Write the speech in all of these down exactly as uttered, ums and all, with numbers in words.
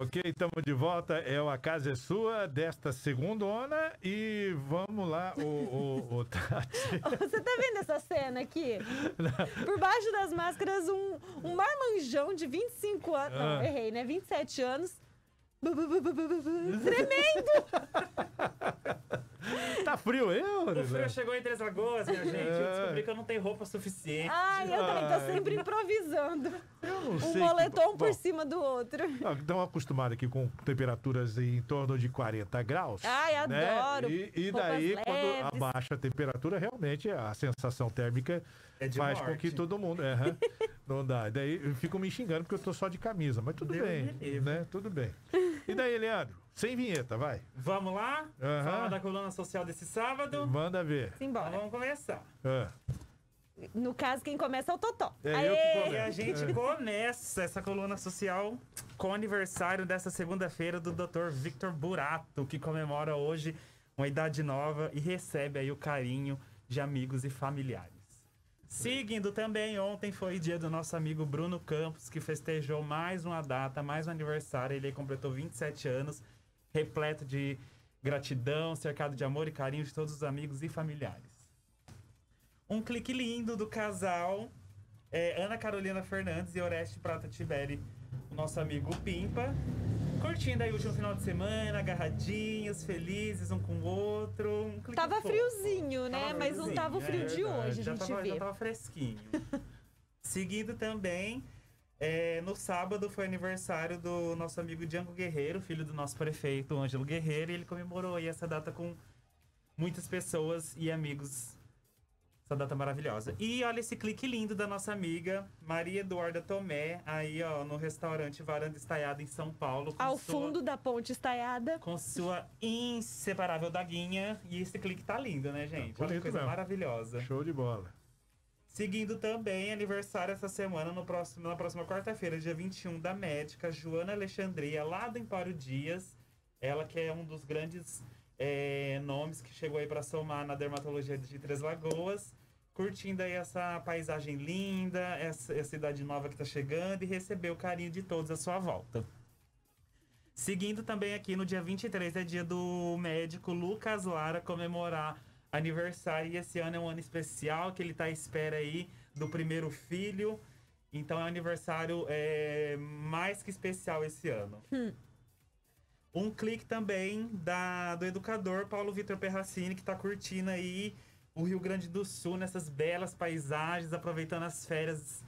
Ok, estamos de volta, é o A Casa É Sua, desta segundona, e vamos lá, o, o, o Tati. Você tá vendo essa cena aqui? Não. Por baixo das máscaras, um, um marmanjão de vinte e cinco anos, ah. não, errei, né, vinte e sete anos, bu, bu, bu, bu, bu, bu, bu, tremendo! Tá frio, eu? O frio chegou em Três Lagoas, minha gente. Eu descobri que eu não tenho roupa suficiente. Ai, eu também tô sempre improvisando. Eu não sei. Um moletom que... por Bom, cima do outro. Estão acostumados aqui com temperaturas em torno de quarenta graus. Ai, né? Adoro. E, e daí, leves. Quando abaixa a temperatura, realmente a sensação térmica é faz morte. Com que todo mundo... Uhum. Não dá. E daí ficam me xingando porque eu tô só de camisa. Mas tudo Deus bem, né? Tudo bem. E daí, Leandro? Sem vinheta, vai. Vamos lá? Uhum. Fala da coluna social desse sábado. Manda ver. Simbora. Então vamos começar. Ah. No caso, quem começa é o Totó. É Aê! Eu que começo. E a gente começa essa coluna social com o aniversário dessa segunda-feira do doutor Victor Burato, que comemora hoje uma idade nova e recebe aí o carinho de amigos e familiares. Seguindo também, ontem foi dia do nosso amigo Bruno Campos, que festejou mais uma data, mais um aniversário. Ele completou vinte e sete anos. Repleto de gratidão, cercado de amor e carinho de todos os amigos e familiares. Um clique lindo do casal é, Ana Carolina Fernandes e Oreste Prata Tiberi, o nosso amigo Pimpa. Curtindo aí o último final de semana, agarradinhos, felizes um com o outro. Um clique tava fofo. Friozinho, né? Tava Mas friozinho, não tava o frio é, de hoje, já a gente tava, vê. Já tava fresquinho. Seguindo também... É, no sábado foi aniversário do nosso amigo Diango Guerreiro, filho do nosso prefeito, Ângelo Guerreiro. E ele comemorou aí essa data com muitas pessoas e amigos. Essa data maravilhosa. E olha esse clique lindo da nossa amiga Maria Eduarda Tomé, aí ó, no restaurante Varanda Estaiada em São Paulo. Ao sua, fundo da ponte estaiada. Com sua inseparável daguinha. E esse clique tá lindo, né, gente? Olha que coisa mesmo. Maravilhosa. Show de bola. Seguindo também, aniversário essa semana, no próximo, na próxima quarta-feira, dia vinte e um, da médica Joana Alexandria, lá do Empório Dias. Ela que é um dos grandes é, nomes que chegou aí para somar na dermatologia de Três Lagoas. Curtindo aí essa paisagem linda, essa, essa idade nova que tá chegando e recebeu o carinho de todos à sua volta. Seguindo também aqui, no dia vinte e três, é dia do médico Lucas Lara comemorar aniversário, e esse ano é um ano especial, que ele tá à espera aí do primeiro filho. Então é um aniversário é, mais que especial esse ano. Hum. Um clique também da, do educador Paulo Vitor Perracini, que tá curtindo aí o Rio Grande do Sul, nessas belas paisagens, aproveitando as férias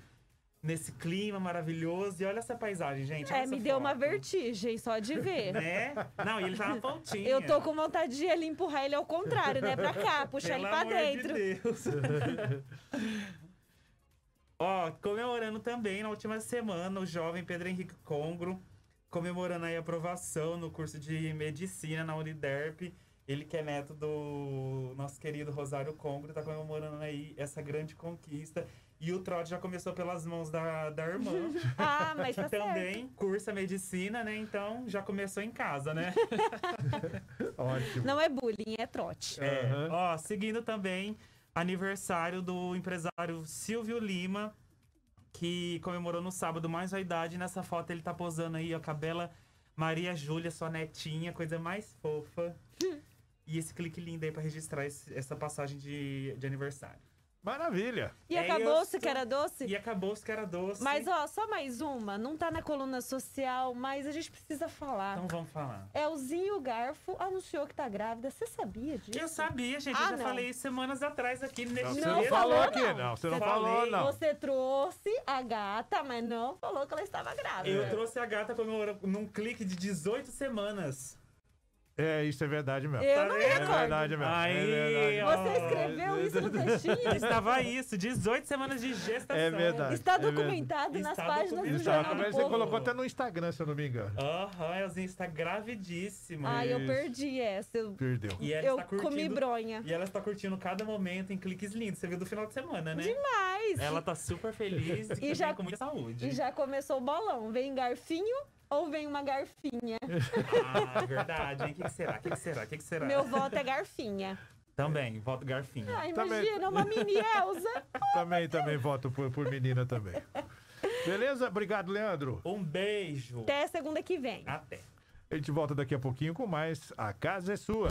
nesse clima maravilhoso. E olha essa paisagem, gente. É, me foto. Deu uma vertigem só de ver. Né? Não, e ele tá na pontinha. Eu tô com vontade de ele empurrar ele ao contrário, né? Pra cá, puxar Pelo ele pra amor dentro. De Deus. Ó, comemorando também na última semana o jovem Pedro Henrique Congro, comemorando aí a aprovação no curso de medicina na Uniderp. Ele que é neto do nosso querido Rosário Congro, tá comemorando aí essa grande conquista. E o trote já começou pelas mãos da, da irmã. Ah, mas tá também certo. Cursa medicina, né? Então já começou em casa, né? Ótimo. Não é bullying, é trote. É. Uhum. Ó, seguindo também, aniversário do empresário Silvio Lima, que comemorou no sábado mais a idade. Nessa foto ele tá posando aí, ó, com a bela Maria Júlia, sua netinha, coisa mais fofa. E esse clique lindo aí pra registrar esse, essa passagem de, de aniversário. Maravilha! E acabou-se que era doce? E acabou-se que era doce. Mas, ó, só mais uma. Não tá na coluna social, mas a gente precisa falar. Então vamos falar. Elzinha Garfo anunciou que tá grávida. Você sabia disso? Eu sabia, gente. Ah, eu já não. falei semanas atrás aqui nesse vídeo. Você não falou aqui, não. não. Você não falou, não. Você trouxe a gata, mas não falou que ela estava grávida. Eu trouxe a gata num clique de dezoito semanas. É, isso é verdade mesmo. Eu tá não me recordo. É verdade mesmo. Aí, é verdade. Você escreveu isso no textinho? Estava isso, dezoito semanas de gestação. É verdade. Está documentado é verdade. nas Está páginas documentado. do Jornal do Povo. Você colocou até no Instagram, se eu não me engano. Aham, uhum, Elzinha está gravidíssima. Ai, isso. eu perdi essa. Eu... Perdeu. E ela eu está curtindo, comi bronha. E ela está curtindo cada momento em cliques lindos. Você viu do final de semana, né? Demais! Ela está super feliz e, e já com muita saúde. E já começou o bolão. Vem garfinho... Ou vem uma garfinha. Ah, verdade, hein? O que, que será? O que, que será? O que, que será? Meu voto é garfinha. Também, voto garfinha. Ah, imagina, também... uma mini Elza. Também, também voto por, por menina também. Beleza? Obrigado, Leandro. Um beijo. Até segunda que vem. Até. A gente volta daqui a pouquinho com mais A Casa é Sua.